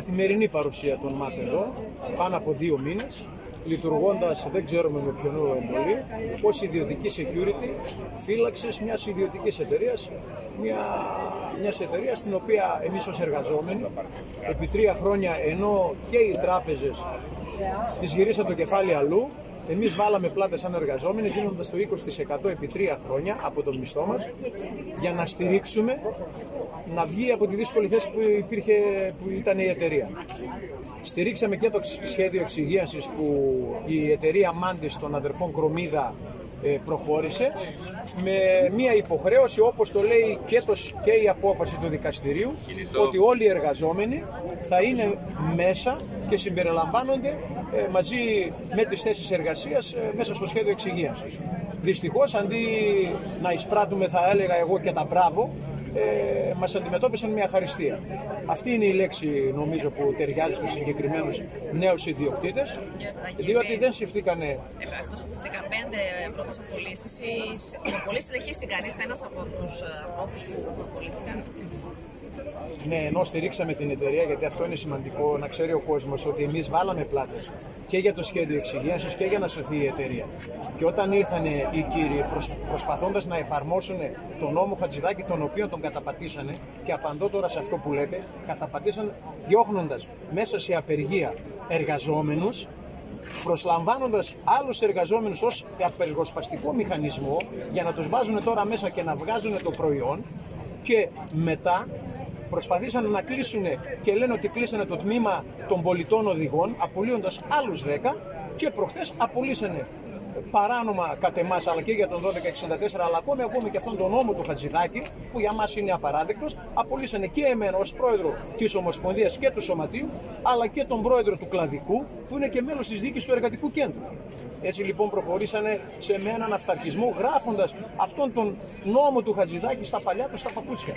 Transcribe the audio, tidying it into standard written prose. καθημερινή παρουσία των ΜΑΤ εδώ, πάνω από 2 μήνες, λειτουργώντας δεν ξέρουμε με ποιον εντολή, ως ιδιωτική security φύλαξης μιας ιδιωτικής εταιρείας, μιας εταιρείας στην οποία εμείς ως εργαζόμενοι επί 3 χρόνια, ενώ και οι τράπεζες τις γυρίσαν το κεφάλι αλλού, εμείς βάλαμε πλάτες σαν εργαζόμενοι, δίνοντας το 20% επί 3 χρόνια από τον μισθό μας, για να στηρίξουμε να βγει από τη δύσκολη θέση που ήταν η εταιρεία. Στηρίξαμε και το σχέδιο εξυγίανσης που η εταιρεία Μάντης των αδερφών Κρομίδα προχώρησε, με μια υποχρέωση, όπως το λέει και η απόφαση του δικαστηρίου, ότι όλοι οι εργαζόμενοι θα είναι μέσα και συμπεριλαμβάνονται μαζί με τις θέσεις εργασίας μέσα στο σχέδιο εξυγίανσης. Δυστυχώς, αντί να εισπράττουμε, θα έλεγα εγώ, και τα μπράβο, μας αντιμετώπισαν μια χαριστία. Αυτή είναι η λέξη, νομίζω, που ταιριάζει στους συγκεκριμένους νέους ιδιοκτήτες, διότι δεν σκεφτήκανε. Εκτός από τις 15 πρώτες απολύσεις, οι απολύσεις συνεχίστηκαν. Είστε ένας από τους ανθρώπους που απολύθηκαν. Ναι, ενώ στηρίξαμε την εταιρεία, γιατί αυτό είναι σημαντικό να ξέρει ο κόσμος, ότι εμείς βάλαμε πλάτες και για το σχέδιο εξυγίανσης και για να σωθεί η εταιρεία. Και όταν ήρθαν οι κύριοι προσπαθώντας να εφαρμόσουν τον νόμο Χατζηδάκη, τον οποίο τον καταπατήσανε, και απαντώ τώρα σε αυτό που λέτε, καταπατήσαν διώχνοντας μέσα σε απεργία εργαζόμενους, προσλαμβάνοντας άλλους εργαζόμενους ως απεργοσπαστικό μηχανισμό, για να τους βάζουν τώρα μέσα και να βγάζουν το προϊόν, και μετά προσπαθήσαν να κλείσουν, και λένε ότι κλείσανε το τμήμα των πολιτών οδηγών, απολύοντας άλλους 10, και προχθές απολύσανε παράνομα κατ' εμάς, αλλά και για τον 1264, αλλά ακόμη και αυτόν τον νόμο του Χατζηδάκη, που για μας είναι απαράδεκτος, απολύσανε και εμένα ως πρόεδρο της Ομοσπονδίας και του Σωματείου, αλλά και τον πρόεδρο του Κλαδικού, που είναι και μέλος της Διοίκησης του Εργατικού Κέντρου. Έτσι λοιπόν προχωρήσανε σε έναν αυταρκισμό, γράφοντας αυτόν τον νόμο του Χατζηδάκη στα παλιά του στα παπούτσια.